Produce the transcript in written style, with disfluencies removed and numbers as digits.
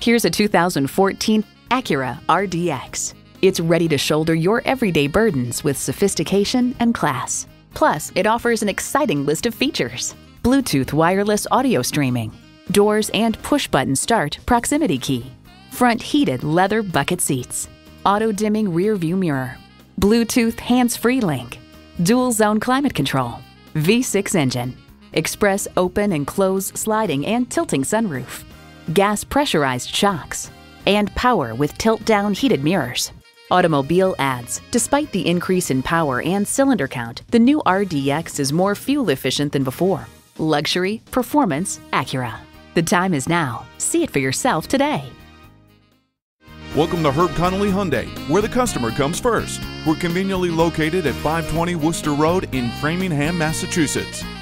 Here's a 2014 Acura RDX. It's ready to shoulder your everyday burdens with sophistication and class. Plus, it offers an exciting list of features: Bluetooth wireless audio streaming, doors and push-button start proximity key, front heated leather bucket seats, auto-dimming rear-view mirror, Bluetooth hands-free link, dual-zone climate control, V6 engine, express open and close sliding and tilting sunroof, gas pressurized shocks, and power with tilt-down heated mirrors. Automobile adds: despite the increase in power and cylinder count, the new RDX is more fuel efficient than before. Luxury, performance, Acura. The time is now. See it for yourself today. Welcome to Herb Connolly Hyundai, where the customer comes first. We're conveniently located at 520 Worcester Road in Framingham, Massachusetts.